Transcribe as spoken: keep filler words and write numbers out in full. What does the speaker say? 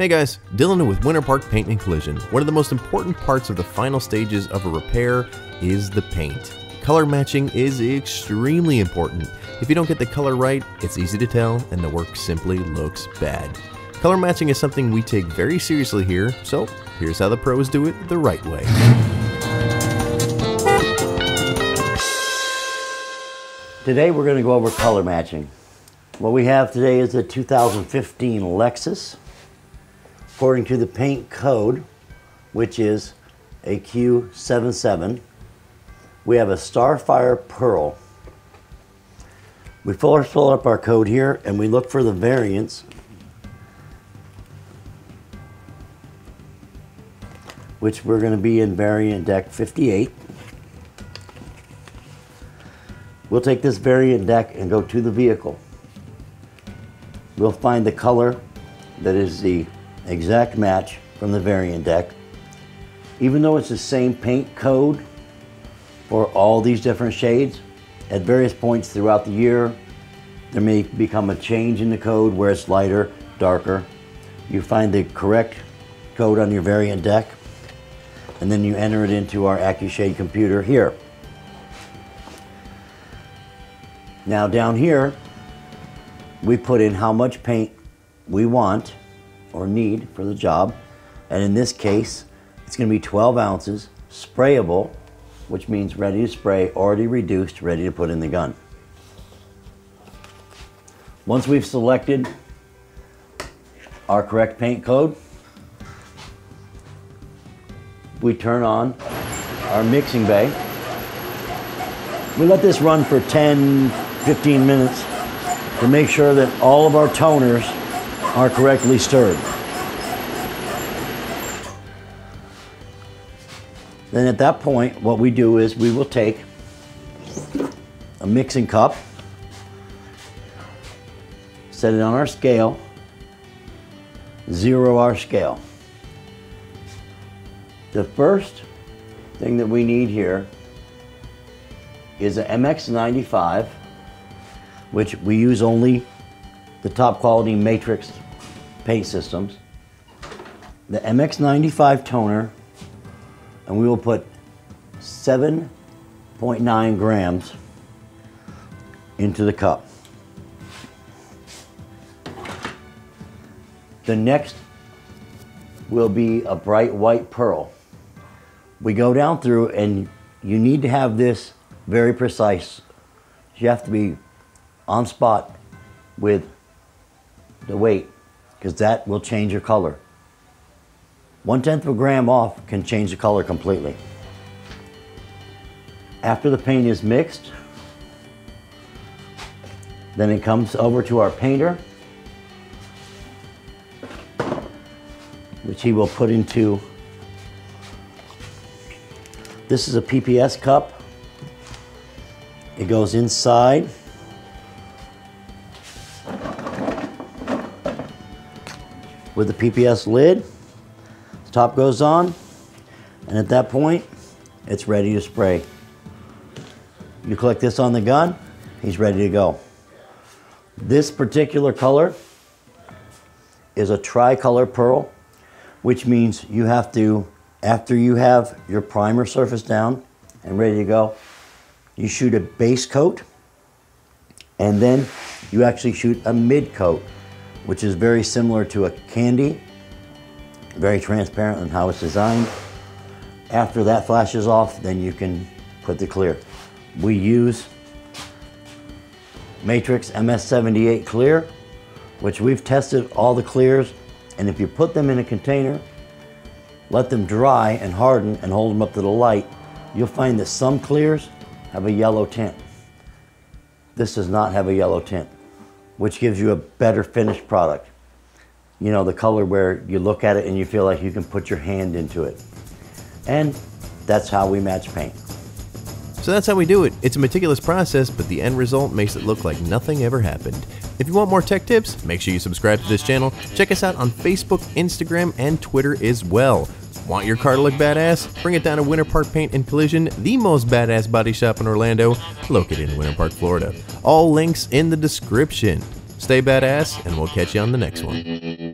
Hey guys, Dylan with Winter Park Paint and Collision. One of the most important parts of the final stages of a repair is the paint. Color matching is extremely important. If you don't get the color right, it's easy to tell and the work simply looks bad. Color matching is something we take very seriously here, so here's how the pros do it the right way. Today we're going to go over color matching. What we have today is a two thousand fifteen Lexus, according to the paint code, which is A Q seventy-seven. We have a Starfire Pearl. We first pull up our code here and we look for the variance, which we're going to be in variant deck fifty-eight. We'll take this variant deck and go to the vehicle. We'll find the color that is the exact match from the variant deck. Even though it's the same paint code for all these different shades, at various points throughout the year, there may become a change in the code where it's lighter, darker. You find the correct code on your variant deck, and then you enter it into our AccuShade computer here. Now down here, we put in how much paint we want or need for the job. And in this case, it's gonna be twelve ounces, sprayable, which means ready to spray, already reduced, ready to put in the gun. Once we've selected our correct paint code, we turn on our mixing bay. We let this run for ten, fifteen minutes to make sure that all of our toners are correctly stirred. Then at that point, what we do is we will take a mixing cup, set it on our scale, zero our scale. The first thing that we need here is an M X ninety-five, which we use only the top quality Matrix paint systems. The M X ninety-five toner, and we will put seven point nine grams into the cup. The next will be a bright white pearl. We go down through, and you need to have this very precise. You have to be on spot with the weight, because that will change your color. One-tenth of a gram off can change the color completely. After the paint is mixed, then it comes over to our painter, which he will put into, this is a P P S cup. It goes inside. With the P P S lid, the top goes on, and at that point, it's ready to spray. You click this on the gun, he's ready to go. This particular color is a tri-color pearl, which means you have to, after you have your primer surface down and ready to go, you shoot a base coat, and then you actually shoot a mid coat, which is very similar to a candy, very transparent in how it's designed. After that flashes off, then you can put the clear. We use Matrix M S seventy-eight clear, which we've tested all the clears, and if you put them in a container, let them dry and harden and hold them up to the light, you'll find that some clears have a yellow tint. This does not have a yellow tint, which gives you a better finished product. You know, the color where you look at it and you feel like you can put your hand into it. And that's how we match paint. So that's how we do it. It's a meticulous process, but the end result makes it look like nothing ever happened. If you want more tech tips, make sure you subscribe to this channel. Check us out on Facebook, Instagram, and Twitter as well. Want your car to look badass? Bring it down to Winter Park Paint and Collision, the most badass body shop in Orlando, located in Winter Park, Florida. All links in the description. Stay badass, and we'll catch you on the next one.